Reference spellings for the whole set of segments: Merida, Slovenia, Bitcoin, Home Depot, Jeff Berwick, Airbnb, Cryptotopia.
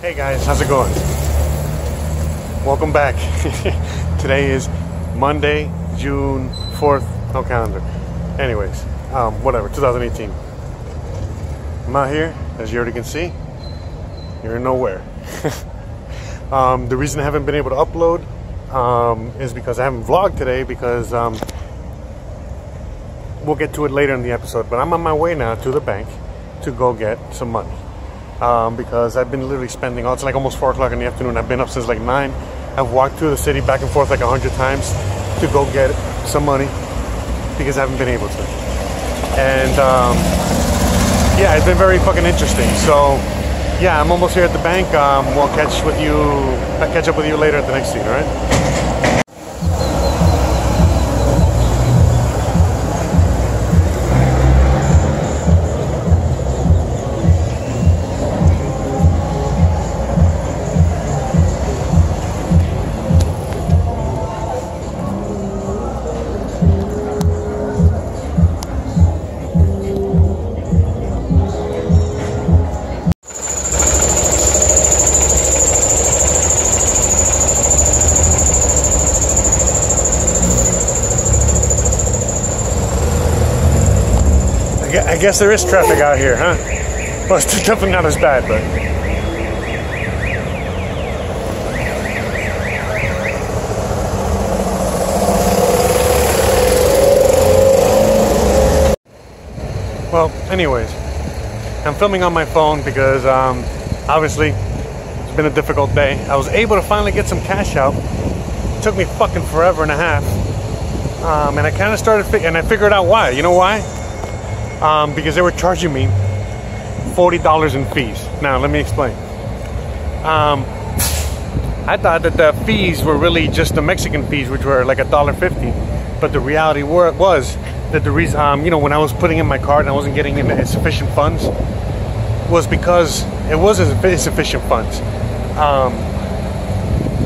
Hey guys, how's it going? Welcome back. Today is Monday, June 4th, no calendar. Anyways, whatever, 2018. I'm out here, as you already can see. You're in nowhere. The reason I haven't been able to upload is because I haven't vlogged today because we'll get to it later in the episode, but I'm on my way now to the bank to go get some money. Because I've been literally spending, it's like almost 4 o'clock in the afternoon. I've been up since like 9. I've walked through the city back and forth like 100 times to go get some money because I haven't been able to. And yeah, it's been very fucking interesting. So yeah, I'm almost here at the bank. We'll catch up with you later at the next scene, all right? I guess there is traffic out here, huh? Well, it's definitely not as bad, but... Well, anyways, I'm filming on my phone because, obviously, it's been a difficult day. I was able to finally get some cash out. It took me fucking forever and a half. And I kind of figured out why. You know why? Because they were charging me $40 in fees. Now, let me explain. I thought that the fees were really just the Mexican fees, which were like $1.50. But the reality was that the reason, when I was putting in my card and I wasn't getting sufficient funds, was because it wasn't sufficient funds.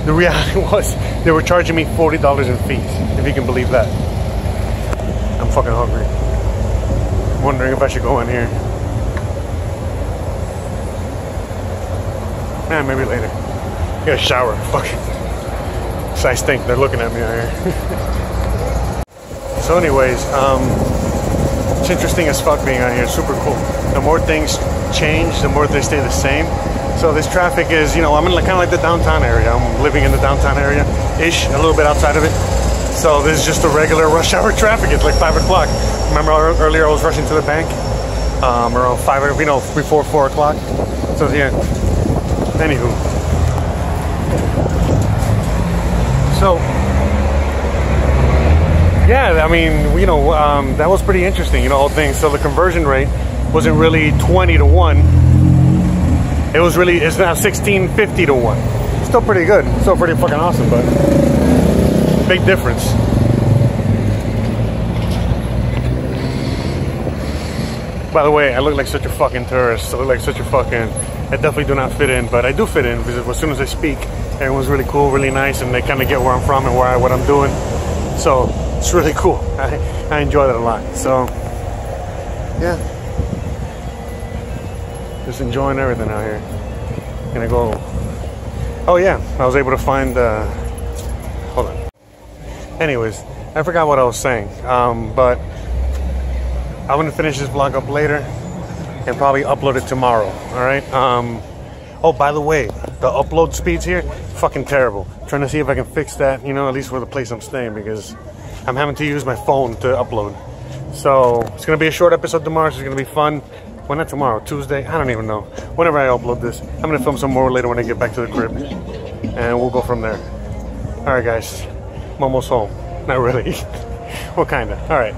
The reality was they were charging me $40 in fees, if you can believe that. I'm fucking hungry. Wondering if I should go in here. Maybe later. Get a shower. Fuck it. So I stink. They're looking at me out here. So anyways, it's interesting as fuck being out here. Super cool. The more things change, the more they stay the same. So this traffic is, I'm in kind of like the downtown area. I'm living in the downtown area-ish, a little bit outside of it. So this is just the regular rush hour traffic. It's like 5 o'clock. Remember earlier I was rushing to the bank around 5, before 4 o'clock. So yeah, anywho. So, yeah, that was pretty interesting, whole thing. So the conversion rate wasn't really 20 to 1. It was really, it's now 1650 to 1. Still pretty good. Still pretty fucking awesome, but big difference. By the way, I look like such a fucking tourist. I look like such a fucking... I definitely do not fit in, but I do fit in because as soon as I speak, everyone's really cool, really nice, and they kind of get where I'm from and what I'm doing. So, it's really cool. I enjoy that a lot. So, yeah. Just enjoying everything out here. Gonna go... Oh, yeah. I was able to find... Hold on. Anyways, I forgot what I was saying, but... I'm gonna finish this vlog up later and probably upload it tomorrow, all right? Oh, by the way, the upload speeds here, fucking terrible. I'm trying to see if I can fix that, at least for the place I'm staying, because I'm having to use my phone to upload. So it's gonna be a short episode tomorrow, so it's gonna be fun. Well, not tomorrow, Tuesday, I don't even know. Whenever I upload this, I'm gonna film some more later when I get back to the crib, and we'll go from there. All right, guys, I'm almost home. Not really, well, kinda, all right.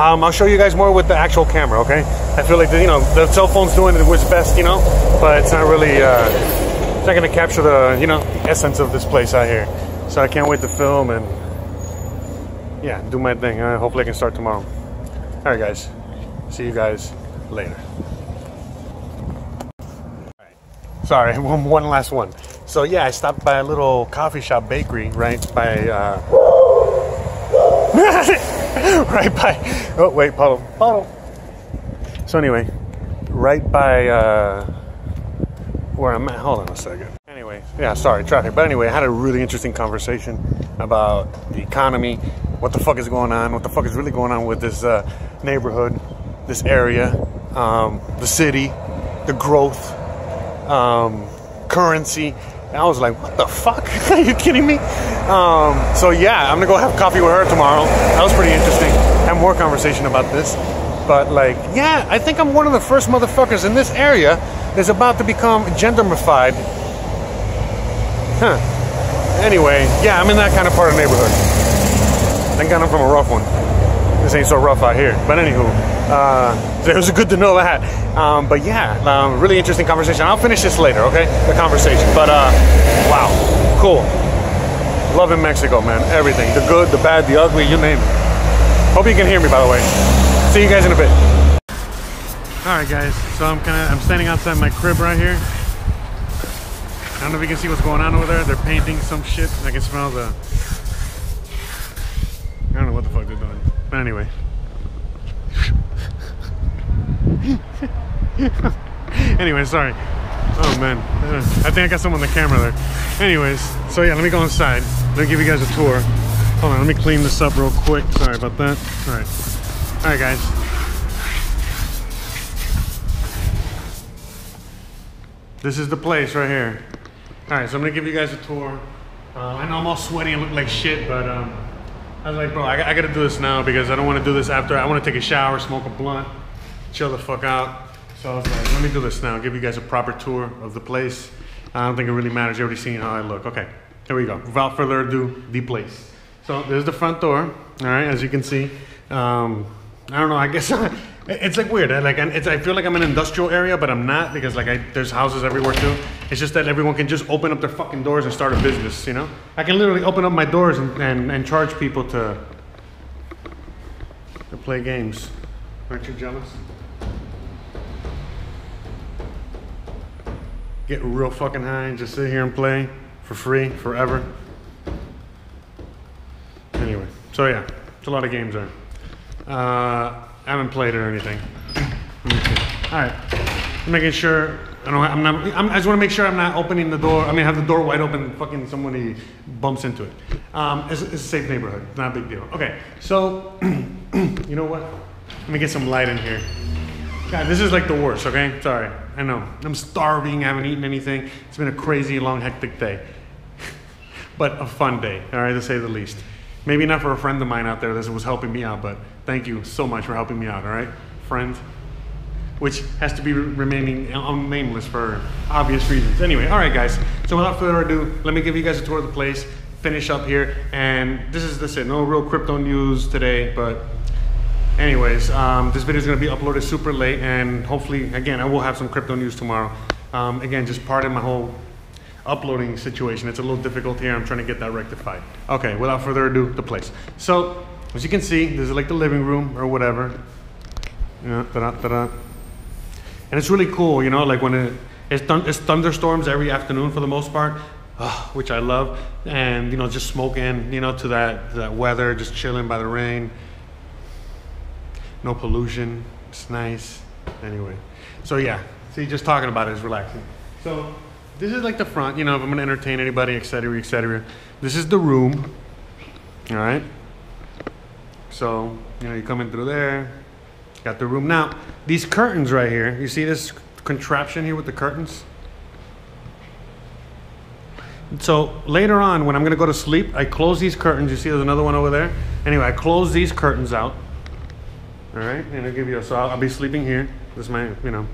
I'll show you guys more with the actual camera, okay? I feel like, the cell phone's doing it was best, but it's not really, it's not gonna capture the, essence of this place out here. So I can't wait to film and, yeah, do my thing. Hopefully I can start tomorrow. All right, guys. See you guys later. All right. Sorry, one last one. So, yeah, I stopped by a little coffee shop bakery, right, by, right by, oh wait, bottle. So anyway, right by where I'm at. Hold on a second. Anyway, yeah, sorry, traffic. But anyway, I had a really interesting conversation about the economy, what the fuck is going on, what the fuck is really going on with this neighborhood, this area, the city, the growth, currency. And I was like, what the fuck? Are you kidding me? So yeah, I'm gonna go have coffee with her tomorrow. That was pretty interesting. Have more conversation about this. But like, yeah, I think I'm one of the first motherfuckers in this area that's about to become gendermified. Huh. Anyway, yeah, I'm in that kind of part of the neighborhood. Thank God I'm from a rough one. This ain't so rough out here. But anywho, it was good to know that. But yeah, really interesting conversation. I'll finish this later, okay? The conversation. But wow, cool. Loving Mexico, man. Everything. The good, the bad, the ugly, you name it. Hope you can hear me, by the way. See you guys in a bit. Alright guys, so I'm standing outside my crib right here. I don't know if you can see what's going on over there. They're painting some shit. I can smell the... I don't know what the fuck they're doing. But anyway. Anyway, sorry. Oh man. I think I got someone on the camera there. Anyways, so yeah, let me go inside. Let me give you guys a tour. Hold on, let me clean this up real quick. Sorry about that. Alright. Alright guys. This is the place right here. Alright, so I'm gonna give you guys a tour. I know I'm all sweaty and look like shit, but I was like, bro, I gotta do this now because I don't wanna do this after. I wanna take a shower, smoke a blunt, chill the fuck out. So I was like, let me do this now, give you guys a proper tour of the place. I don't think it really matters, you already seen how I look. Okay, here we go. Without further ado, the place. So there's the front door, alright, as you can see. I don't know, I guess it's like weird. I feel like I'm in an industrial area, but I'm not because like there's houses everywhere too. It's just that everyone can just open up their fucking doors and start a business, you know? I can literally open up my doors and charge people to play games. Aren't you jealous? Get real fucking high and just sit here and play for free, forever. Anyway, so yeah, it's a lot of games there. I haven't played it or anything. Alright, I'm making sure... I just want to make sure I'm not opening the door. I mean, have the door wide open and fucking somebody bumps into it. It's a safe neighborhood. It's not a big deal. Okay, so, you know what? Let me get some light in here. God, this is like the worst, okay? Sorry, I know. I'm starving. I haven't eaten anything. It's been a crazy, long, hectic day. But a fun day, all right, to say the least. Maybe not for a friend of mine out there that was helping me out, but thank you so much for helping me out, all right? Friends. Which has to be remaining nameless for obvious reasons. Anyway, all right guys, so without further ado, let me give you guys a tour of the place, finish up here, and this is it. No real crypto news today, but anyways, this video is gonna be uploaded super late, and hopefully, again, I will have some crypto news tomorrow. Again, just pardon my whole uploading situation. It's a little difficult here, I'm trying to get that rectified. Okay, without further ado, the place. So, as you can see, this is like the living room or whatever. Yeah, ta-da. And it's really cool, you know, like when it's thunderstorms every afternoon for the most part, which I love. And, you know, just smoking, you know, to that weather, just chilling by the rain. No pollution. It's nice. Anyway. So, yeah. See, just talking about it is relaxing. So, this is like the front, you know, if I'm going to entertain anybody, etc., etc. This is the room. All right. So, you know, you come in through there. Got the room. Now, these curtains right here, you see this contraption here with the curtains? So later on, when I'm going to go to sleep, I close these curtains. You see there's another one over there? Anyway, I close these curtains out. All right? And I'll give you a... So I'll be sleeping here. This is my, you know,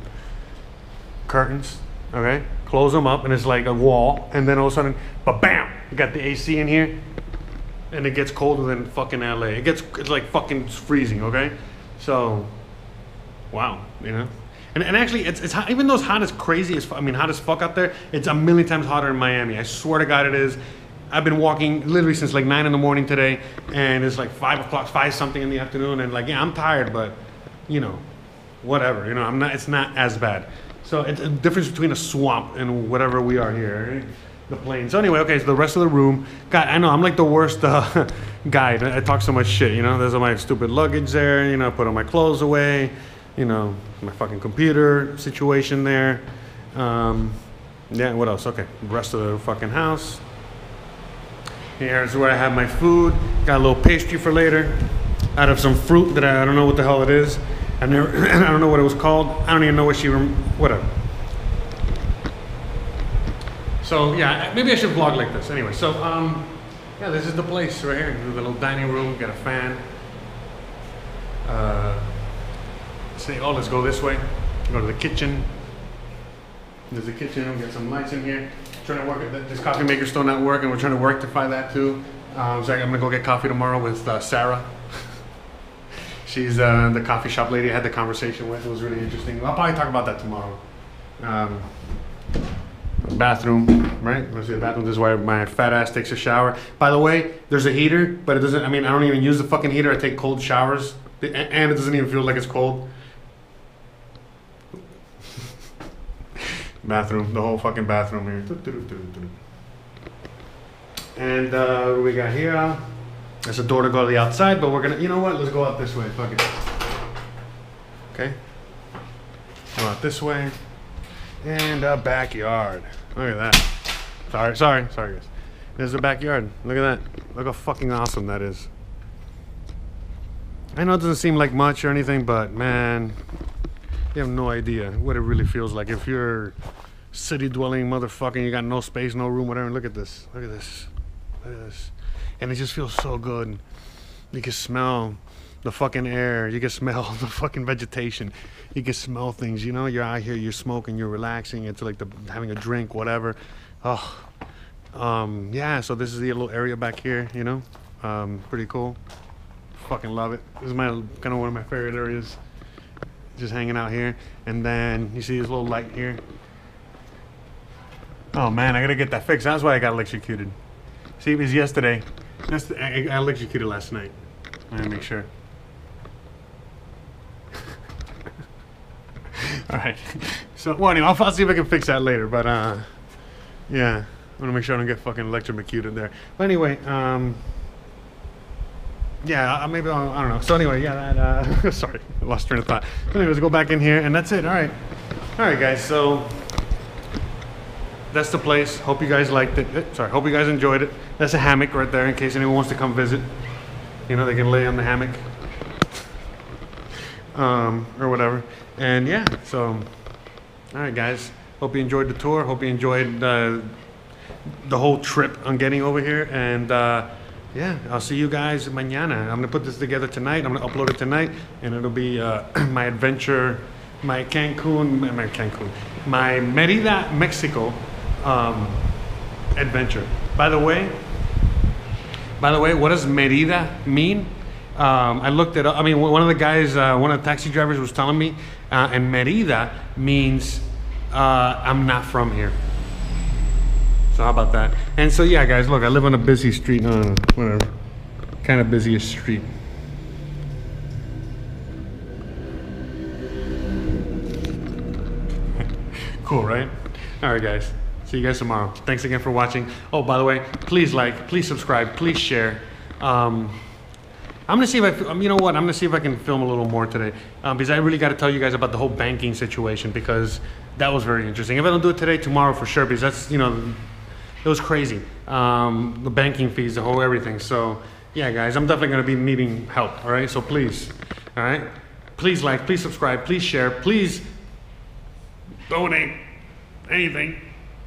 curtains. Okay? Close them up, and it's like a wall. And then all of a sudden, ba-bam! You got the AC in here. And it gets colder than fucking LA. It's like fucking freezing, okay? So, wow, you know, and actually it's hot, even though it's hot as crazy as hot as fuck out there. It's a million times hotter in Miami. I swear to God, it is. I've been walking literally since like 9 in the morning today, and it's like 5 o'clock, 5 something in the afternoon, and like yeah, I'm tired, but you know, whatever. You know, I'm not. It's not as bad. So it's a difference between a swamp and whatever we are here. Right? The plane. So anyway, okay, so the rest of the room. God, I know, I'm like the worst guide. I talk so much shit, you know? There's all my stupid luggage there, you know, I put all my clothes away, you know, my fucking computer situation there. Yeah, what else? Okay, the rest of the fucking house. Here's where I have my food. Got a little pastry for later out of some fruit that I don't know what the hell it is. I never, I don't know what it was called. I don't even know what she, whatever. So yeah, maybe I should vlog like this. Anyway, so yeah, this is the place right here. The little dining room, got a fan. Say, oh, let's go this way. Go to the kitchen. There's a kitchen. We'll get some lights in here. Trying to work it. This coffee maker's still not working. We're trying to rectify that too. So I'm gonna go get coffee tomorrow with Sarah. She's the coffee shop lady I had the conversation with. It was really interesting. I'll probably talk about that tomorrow. Bathroom, right? Let's see the bathroom. This is why my fat ass takes a shower. By the way, there's a heater, but it doesn't. I mean, I don't even use the fucking heater. I take cold showers, and it doesn't even feel like it's cold. Bathroom, the whole fucking bathroom here. And what do we got here? There's a door to go to the outside, but we're gonna, you know what? Let's go out this way. Fuck it. Okay. Go out this way. And a backyard. Look at that. Sorry, guys. There's the backyard. Look at that. Look how fucking awesome that is. I know it doesn't seem like much or anything, but man, you have no idea what it really feels like. If you're city-dwelling motherfucking, you got no space, no room, whatever. Look at this. Look at this. Look at this. And it just feels so good. You can smell the fucking air. You can smell the fucking vegetation. You can smell things, you know? You're out here, you're smoking, you're relaxing. It's like having a drink, whatever. Oh, yeah, so this is the little area back here, you know? Pretty cool. Fucking love it. This is my kind of one of my favorite areas. Just hanging out here. And then you see this little light here. Oh, man, I gotta get that fixed. That's why I got electrocuted. See, it was yesterday. I electrocuted last night. I'm gonna make sure. All right. So, well, anyway, I'll see if I can fix that later. But, yeah, I want to make sure I don't get fucking electrocuted there. But anyway, yeah, maybe I don't know. So anyway, yeah, that. Sorry, I lost train of thought. But anyways, go back in here, and that's it. All right. All right, guys. So that's the place. Hope you guys liked it. Sorry. Hope you guys enjoyed it. That's a hammock right there, in case anyone wants to come visit. You know, they can lay on the hammock. Or whatever. And yeah, so all right, guys, hope you enjoyed the tour. Hope you enjoyed the whole trip on getting over here. And yeah, I'll see you guys mañana. I'm gonna put this together tonight. I'm gonna upload it tonight, and it'll be my adventure, my Merida, Mexico adventure. By the way, what does Merida mean? I looked it up. I mean, one of the guys, one of the taxi drivers was telling me, and Merida means I'm not from here. So how about that? And so yeah, guys, look, I live on a busy street, whatever, kind of busiest street. Cool, right? All right, guys, see you guys tomorrow. Thanks again for watching. Oh, by the way, please like, please subscribe, please share. I'm gonna see if I, you know what? I'm gonna see if I can film a little more today, because I really got to tell you guys about the whole banking situation, because that was very interesting. If I don't do it today, tomorrow for sure, because that's, you know, it was crazy. The banking fees, the whole everything. So yeah, guys, I'm definitely gonna be needing help. All right, so please, all right, please like, please subscribe, please share, please donate anything.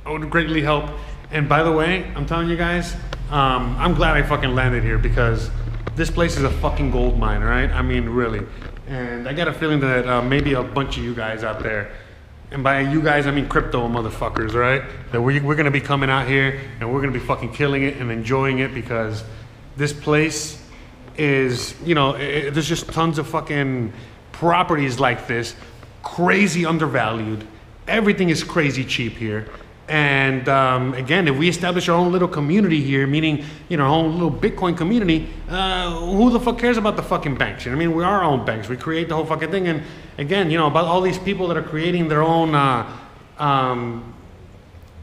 I would greatly help. And by the way, I'm telling you guys, I'm glad I fucking landed here, because this place is a fucking gold mine, right? I mean, really. And I got a feeling that maybe a bunch of you guys out there, and by you guys, I mean crypto motherfuckers, right? That we're gonna be coming out here, and we're gonna be fucking killing it and enjoying it, because this place is, you know, there's just tons of fucking properties like this, crazy undervalued. Everything is crazy cheap here. And again, if we establish our own little community here, meaning, you know, our own little Bitcoin community, who the fuck cares about the fucking banks? You know what I mean? We're our own banks. We create the whole fucking thing. And again, you know, about all these people that are creating their own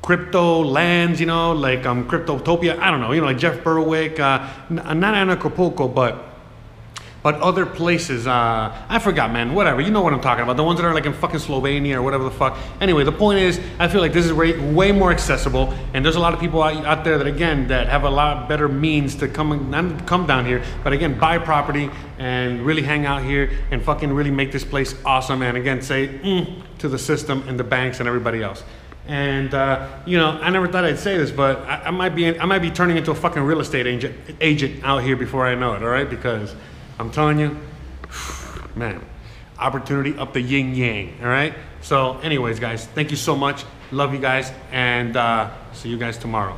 crypto lands, you know, like Cryptotopia. I don't know, you know, like Jeff Berwick, not Anacapulco, but But other places, I forgot, man, whatever. You know what I'm talking about. The ones that are like in fucking Slovenia or whatever the fuck. Anyway, the point is, I feel like this is way more accessible. And there's a lot of people out there that, again, that have a lot better means to come down here. But again, buy property and really hang out here and fucking really make this place awesome. And again, say to the system and the banks and everybody else. And you know, I never thought I'd say this, but I might be turning into a fucking real estate agent out here before I know it. All right, because I'm telling you, man, opportunity up the yin yang. All right. So, anyways, guys, thank you so much. Love you guys, and see you guys tomorrow.